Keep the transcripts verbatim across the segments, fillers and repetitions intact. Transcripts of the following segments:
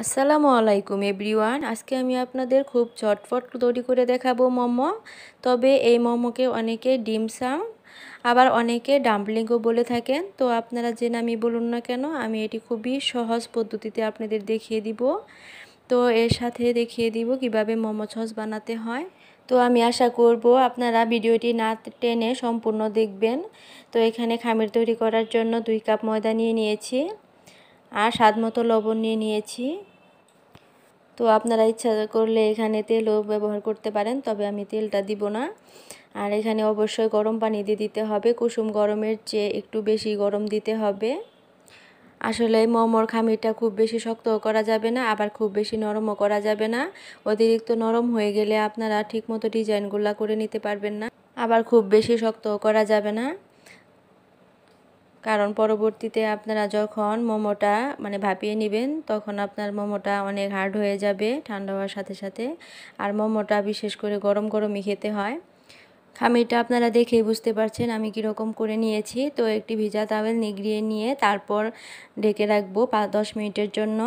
আসসালামু আলাইকুম एवरीवन। আজকে আমি আপনাদের খুব ঝটপট তৈরি করে দেখাবো মোমো। তবে এই মোমোকে অনেকে ডিমসাম আবার অনেকে ডাম্পলিংও বলে থাকেন। তো আপনারা যে নামই বলুন না কেন, আমি এটি খুবই সহজ পদ্ধতিতে আপনাদের দেখিয়ে দিব। তো এর সাথে দেখিয়ে দিব কিভাবে মোমো সস বানাতে হয়। তো আমি আশা করব আপনারা ভিডিওটি না টেনে সম্পূর্ণ দেখবেন। তো এখানে খামির তৈরি করার জন্য দুই কাপ ময়দা নিয়ে নিয়েছি আর স্বাদ মতো লবণ নিয়ে নিয়েছি। তো আপনারা ইচ্ছা করলে এখানে তেলও ব্যবহার করতে পারেন, তবে আমি তেলটা দিব না। আর এখানে অবশ্যই গরম পানি দিয়ে দিতে হবে, কুসুম গরমের চেয়ে একটু বেশি গরম দিতে হবে। আসলে মোমোর খামিরটা খুব বেশি শক্ত করা যাবে না, আবার খুব বেশি নরমও করা যাবে না। অতিরিক্ত নরম হয়ে গেলে আপনারা ঠিকমতো ডিজাইনগুলো করে নিতে পারবেন না, আবার খুব বেশি শক্ত করা যাবে না, কারণ পরবর্তীতে আপনারা যখন মোমোটা মানে ভাপিয়ে নেবেন তখন আপনার মোমোটা অনেক হার্ড হয়ে যাবে ঠান্ডা হওয়ার সাথে সাথে। আর মোমোটা বিশেষ করে গরম গরমই খেতে হয়। খামিরটা আপনারা দেখেই বুঝতে পারছেন আমি কীরকম করে নিয়েছি। তো একটি ভিজা তাওয়েল নিগড়িয়ে নিয়ে তারপর ঢেকে রাখবো পাঁচ দশ মিনিটের জন্য।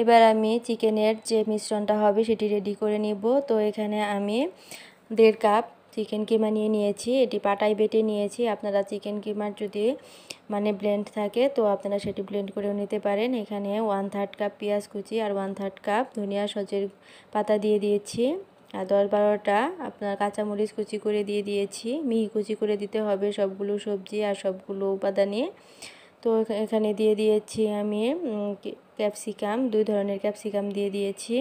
এবার আমি চিকেনের যে মিশ্রণটা হবে সেটি রেডি করে নিব। তো এখানে আমি দেড় কাপ চিকেন কিমা নিয়ে নিয়েছি, এটি পাটায় বেটে নিয়েছি। আপনারা চিকেন কিমার যদি মানে ব্লেন্ড থাকে তো আপনারা সেটি ব্লেন্ড করেও নিতে পারেন। এখানে ওয়ান থার্ড কাপ পেঁয়াজ কুচি আর ওয়ান থার্ড কাপ ধনিয়া সজের পাতা দিয়ে দিয়েছি, আর দশ বারোটা আপনার কাঁচামরিচ কুচি করে দিয়ে দিয়েছি। মিহি কুচি করে দিতে হবে সবগুলো সবজি আর সবগুলো উপাদানে। তো এখানে দিয়ে দিয়েছি আমি ক্যাপসিকাম, দুই ধরনের ক্যাপসিকাম দিয়ে দিয়েছি,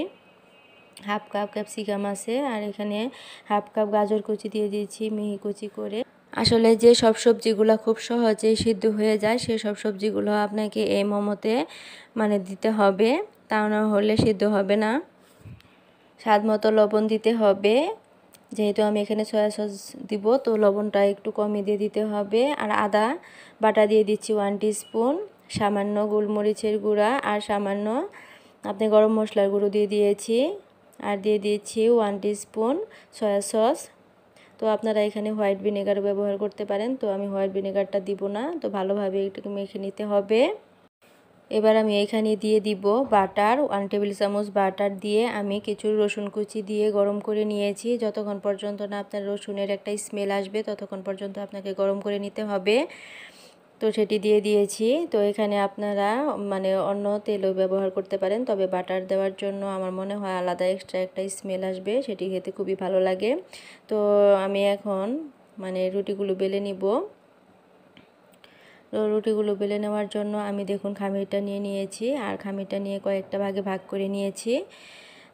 হাফ কাপ ক্যাপসিকাম আছে। আর এখানে হাফ কাপ গাজর কুচি দিয়ে দিয়েছি মিহি কুচি করে। আসলে যে সব সবজিগুলো খুব সহজেই সিদ্ধ হয়ে যায় সেই সব সবজিগুলো আপনাকে এই মোমোতে মানে দিতে হবে, তা না হলে সিদ্ধ হবে না। স্বাদ মতো লবণ দিতে হবে, যেহেতু আমি এখানে সয়া সস দিব তো লবণটা একটু কমই দিয়ে দিতে হবে। আর আদা বাটা দিয়ে দিচ্ছি ওয়ান টিস্পুন, সামান্য গোলমরিচের গুঁড়া আর সামান্য আপনি গরম মশলার গুঁড়ো দিয়ে দিয়েছি, আর দিয়ে দিয়েছি ওয়ান টিস্পুন সয়া সস। তো আপনারা এখানে হোয়াইট ভিনেগার ব্যবহার করতে পারেন, তো আমি হোয়াইট ভিনেগারটা দিব না। তো ভালোভাবে একটু মেখে নিতে হবে। এবার আমি এখানে দিয়ে দিব বাটার, ওয়ান টেবিল চামচ বাটার দিয়ে আমি কিছু রসুন কুচি দিয়ে গরম করে নিয়েছি। যতক্ষণ পর্যন্ত না আপনার রসুনের একটা স্মেল আসবে ততক্ষণ পর্যন্ত আপনাকে গরম করে নিতে হবে। তো সেটি দিয়ে দিয়েছি। তো এখানে আপনারা মানে অন্য তেলও ব্যবহার করতে পারেন, তবে বাটার দেওয়ার জন্য আমার মনে হয় আলাদা এক্সট্রা একটা স্মেল আসবে, সেটি খেতে খুবই ভালো লাগে। তো আমি এখন মানে রুটিগুলো বেলে নিব। তো রুটিগুলো বেলে নেওয়ার জন্য আমি দেখুন খামিরটা নিয়ে নিয়েছি, আর খামিরটা নিয়ে কয়েকটা ভাগে ভাগ করে নিয়েছি।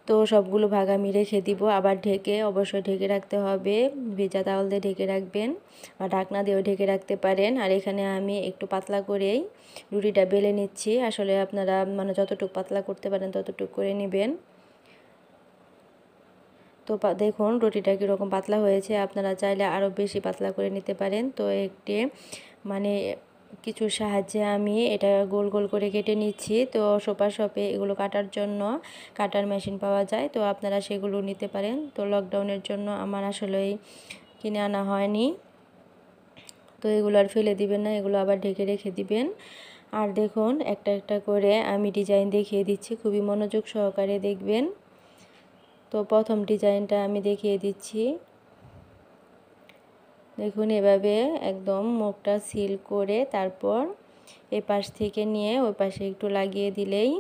তো সবগুলো ভাগ আমি রেখে দিব, আবার ঢেকে অবশ্যই ঢেকে রাখতে হবে, ভেজা তাওয়াল দিয়ে ঢেকে রাখবেন বা ঢাকনা দিয়েও ঢেকে রাখতে পারেন। আর এখানে আমি একটু পাতলা করেই রুটিটা বেলে নিচ্ছি। আসলে আপনারা মানে যতটুকু পাতলা করতে পারেন ততটুকু করে নেবেন। তো দেখুন রুটিটা কীরকম পাতলা হয়েছে, আপনারা চাইলে আরও বেশি পাতলা করে নিতে পারেন। তো একটি মানে কিছু সাহায্যে আমি এটা গোল গোল করে কেটে নিচ্ছি। তো সোপা শপে এগুলো কাটার জন্য কাটার মেশিন পাওয়া যায়, তো আপনারা সেগুলো নিতে পারেন। তো লকডাউনের জন্য আমার আসলেই কিনে আনা হয়নি। তো এগুলো আর ফেলে দিবেন না, এগুলো আবার ঢেকে রেখে দিবেন। আর দেখুন একটা একটা করে আমি ডিজাইন দেখিয়ে দিচ্ছি, খুবই মনোযোগ সহকারে দেখবেন। তো প্রথম ডিজাইনটা আমি দেখিয়ে দিচ্ছি। দেখুন এভাবে একদম মুখটা সিল করে তারপর এ পাশ থেকে নিয়ে ওই পাশে একটু লাগিয়ে দিলেই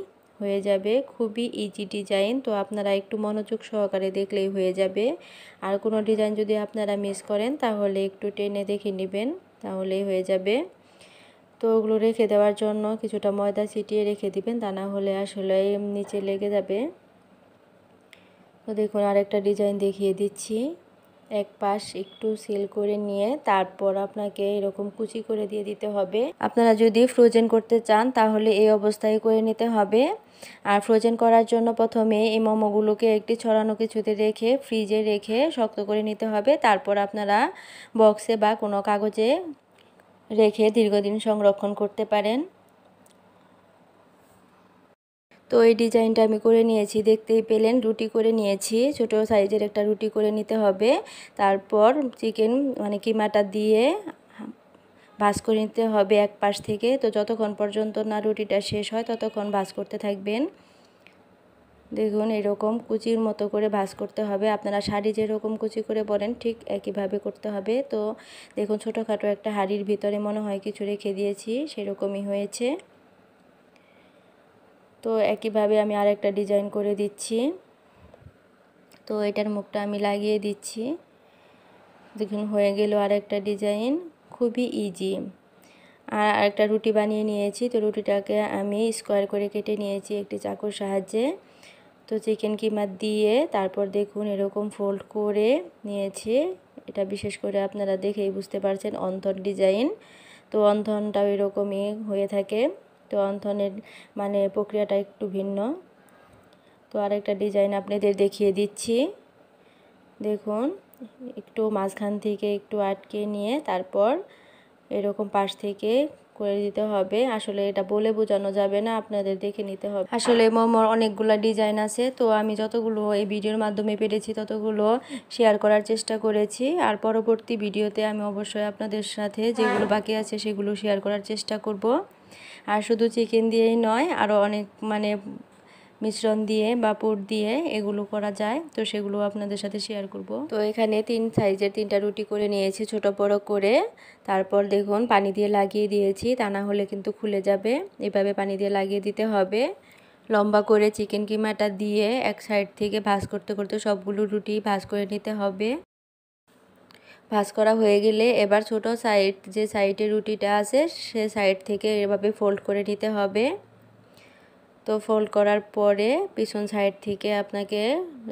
হয়ে যাবে। খুবই ইজি ডিজাইন, তো আপনারা একটু মনোযোগ সহকারে দেখলেই হয়ে যাবে। আর কোনো ডিজাইন যদি আপনারা মিস করেন তাহলে একটু টেনে দেখে নেবেন, তাহলেই হয়ে যাবে। তো ওগুলো রেখে দেওয়ার জন্য কিছুটা ময়দা ছিটিয়ে রেখে দিবেন, তা না হলে আসলে নিচে লেগে যাবে। তো দেখুন আরেকটা ডিজাইন দেখিয়ে দিচ্ছি। এক পাশ একটু সিল করে নিয়ে তারপর আপনাকে এরকম কুচি করে দিয়ে দিতে হবে। আপনারা যদি ফ্রোজেন করতে চান তাহলে এই অবস্থায় করে নিতে হবে। আর ফ্রোজেন করার জন্য প্রথমে এই মোমোগুলোকে একটি ছড়ানো কিছুতে রেখে ফ্রিজে রেখে শক্ত করে নিতে হবে। তারপর আপনারা বক্সে বা কোনো কাগজে রেখে দীর্ঘদিন সংরক্ষণ করতে পারেন। তো এই ডিজাইনটা আমি করে নিয়েছি, দেখতেই পেলেন রুটি করে নিয়েছি, ছোট সাইজের একটা রুটি করে নিতে হবে। তারপর চিকেন মানে কিমাটা দিয়ে भाज कर নিতে হবে एक পাশ থেকে। तो যতক্ষণ পর্যন্ত না রুটিটা শেষ হয় ততক্ষণ ভাজ করতে থাকবেন। দেখুন এরকম কুচির মতো করে ভাজ করতে হবে। আপনারা শাড়ি যেরকম কুচি করে বলেন ঠিক একইভাবে করতে হবে। তো দেখুন ছোটোখাটো একটা হাড়ির ভিতরে মনে হয় কিছু রেখে দিয়েছি, সেরকমই হয়েছে। তো একইভাবে আমি আরেকটা ডিজাইন করে দিচ্ছি। তো এটার মুখটা আমি লাগিয়ে দিচ্ছি। দেখুন হয়ে গেল আরেকটা ডিজাইন, খুবই ইজি। আর একটা রুটি বানিয়ে নিয়েছি। তো রুটিটাকে আমি স্কোয়ার করে কেটে নিয়েছি একটি চাকুর সাহায্যে। তো চিকেন কিমা দিয়ে তারপর দেখুন এরকম ফোল্ড করে নিয়েছি। এটা বিশেষ করে আপনারা দেখেই বুঝতে পারছেন অন্থন ডিজাইন। তো অন্থনটাও এরকমই হয়ে থাকে। তো অন্থনের মানে প্রক্রিয়াটা একটু ভিন্ন। তো আরেকটা ডিজাইন আপনাদের দেখিয়ে দিচ্ছি। দেখুন একটু মাঝখান থেকে একটু আটকে নিয়ে তারপর এরকম পাশ থেকে করে দিতে হবে। আসলে এটা বলে বোঝানো যাবে না, আপনাদের দেখে নিতে হবে। আসলে মোমোর অনেকগুলো ডিজাইন আছে। তো আমি যতগুলো এই ভিডিওর মাধ্যমে পেরেছি ততগুলো শেয়ার করার চেষ্টা করেছি। আর পরবর্তী ভিডিওতে আমি অবশ্যই আপনাদের সাথে যেগুলো বাকি আছে সেগুলো শেয়ার করার চেষ্টা করব। আর শুধু চিকেন দিয়েই নয়, আরও অনেক মানে মিশ্রণ দিয়ে বা পুর দিয়ে এগুলো করা যায়। তো সেগুলো আপনাদের সাথে শেয়ার করব। তো এখানে তিন সাইজের তিনটা রুটি করে নিয়েছি ছোট বড় করে। তারপর দেখুন পানি দিয়ে লাগিয়ে দিয়েছি, তা না হলে কিন্তু খুলে যাবে। এভাবে পানি দিয়ে লাগিয়ে দিতে হবে। লম্বা করে চিকেন কিমাটা দিয়ে এক সাইড থেকে ভাঁজ করতে করতে সবগুলো রুটি ভাঁজ করে নিতে হবে। ভাঁজ করা হয়ে গেলে এবার ছোট সাইড যে সাইডে রুটিটা আছে সে সাইড থেকে এভাবে ফোল্ড করে নিতে হবে। তো ফোল্ড করার পরে পিছন সাইড থেকে আপনাকে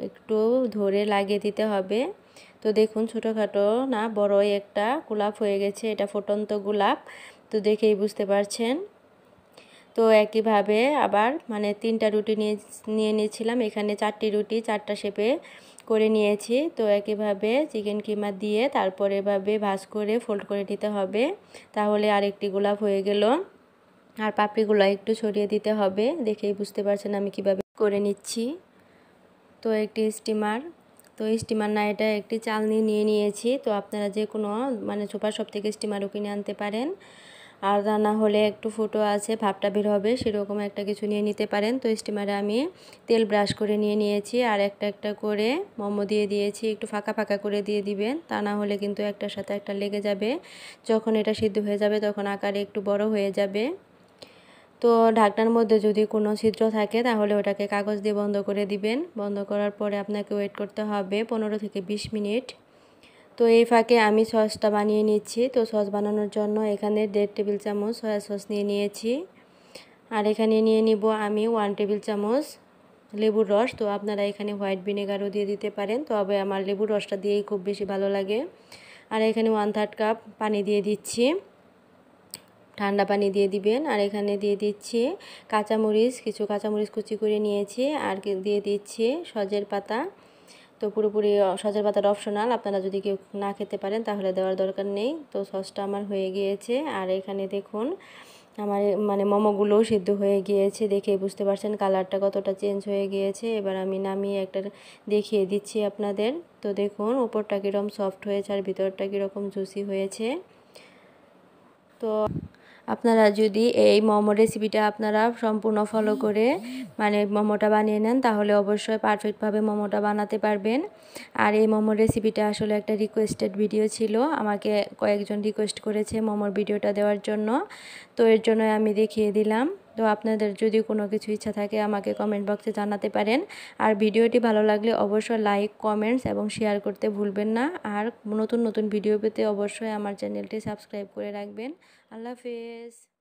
একটু ধরে লাগিয়ে দিতে হবে। তো দেখুন ছোটোখাটো না বড়ই একটা গোলাপ হয়ে গেছে, এটা ফুটন্ত গোলাপ। তো দেখেই বুঝতে পারছেন। তো একইভাবে আবার মানে তিনটা রুটি নিয়ে নিয়ে নিয়েছিলাম, এখানে চারটি রুটি চারটা শেপে করে নিয়েছি। তো একইভাবে চিকেন কিমা দিয়ে তারপরে এভাবে ভাঁজ করে ফোল্ড করে নিতে হবে। তাহলে আরেকটি গোলাপ হয়ে গেল। আর পাপড়িগুলো একটু ছড়িয়ে দিতে হবে। দেখেই বুঝতে পারছেন আমি কিভাবে করে নিচ্ছি। তো একটি স্টিমার, তো স্টিমার না এটা একটি চালনি নিয়ে নিয়েছি। তো আপনারা যে কোনো মানে সুপার শপ থেকে স্টিমারও কিনে আনতে পারেন। আর তা না হলে একটু ফুটো আছে ভাবটা বের হবে সেরকম একটা কিছু নিয়ে নিতে পারেন। তো স্টিমারে আমি তেল ব্রাশ করে নিয়ে নিয়েছি আর একটা একটা করে মোমো দিয়ে দিয়েছি। একটু ফাঁকা ফাঁকা করে দিয়ে দিবেন, তা না হলে কিন্তু একটার সাথে একটা লেগে যাবে। যখন এটা সিদ্ধ হয়ে যাবে তখন আকারে একটু বড় হয়ে যাবে। তো ঢাকনার মধ্যে যদি কোনো ছিদ্র থাকে তাহলে ওটাকে কাগজ দিয়ে বন্ধ করে দিবেন। বন্ধ করার পরে আপনাকে ওয়েট করতে হবে পনেরো থেকে বিশ মিনিট। তো এই ফাঁকে আমি সসটা বানিয়ে নিচ্ছি। তো সস বানানোর জন্য এখানে দেড় টেবিল চামচ সয়া সস নিয়ে নিয়েছি। আর এখানে নিয়ে নিব আমি ওয়ান টেবিল চামচ লেবুর রস। তো আপনারা এখানে হোয়াইট ভিনেগারও দিয়ে দিতে পারেন, তবে আমার লেবুর রসটা দিয়েই খুব বেশি ভালো লাগে। আর এখানে ওয়ান থার্ড কাপ পানি দিয়ে দিচ্ছি, ঠান্ডা পানি দিয়ে দিবেন। আর এখানে দিয়ে দিচ্ছি কাঁচামরিচ, কিছু কাঁচামরিচ কুচি করে নিয়েছি। আর দিয়ে দিচ্ছি সজের পাতা। তো পুরোপুরি সজের পাতাটা অপশনাল, আপনারা যদি কেউ না খেতে পারেন তাহলে দেওয়ার দরকার নেই। তো সসটা আমার হয়ে গিয়েছে। আর এখানে দেখুন আমার মানে মোমোগুলোও সিদ্ধ হয়ে গিয়েছে। দেখে বুঝতে পারছেন কালারটা কতটা চেঞ্জ হয়ে গিয়েছে। এবার আমি নামিয়ে একটা দেখিয়ে দিচ্ছি আপনাদের। তো দেখুন উপরটা কীরকম সফট হয়েছে আর ভিতরটা কীরকম জুসি হয়েছে। তো আপনারা যদি এই মোমো রেসিপিটা আপনারা সম্পূর্ণ ফলো করে মানে মোমোটা বানিয়ে নেন তাহলে অবশ্যই পারফেক্টভাবে মোমোটা বানাতে পারবেন। আর এই মোমো রেসিপিটা আসলে একটা রিকোয়েস্টেড ভিডিও ছিল, আমাকে কয়েকজন রিকোয়েস্ট করেছে মোমোর ভিডিওটা দেওয়ার জন্য। তো এর জন্য আমি দেখিয়ে দিলাম। তো আপনাদের যদি কোনো কিছু ইচ্ছা থাকে আমাকে কমেন্ট বক্সে জানাতে পারেন। আর ভিডিওটি ভালো লাগলে অবশ্যই লাইক, কমেন্টস এবং শেয়ার করতে ভুলবেন না। আর নতুন নতুন ভিডিও পেতে অবশ্যই আমার চ্যানেলটি সাবস্ক্রাইব করে রাখবেন। আল্লাহ হাফেজ।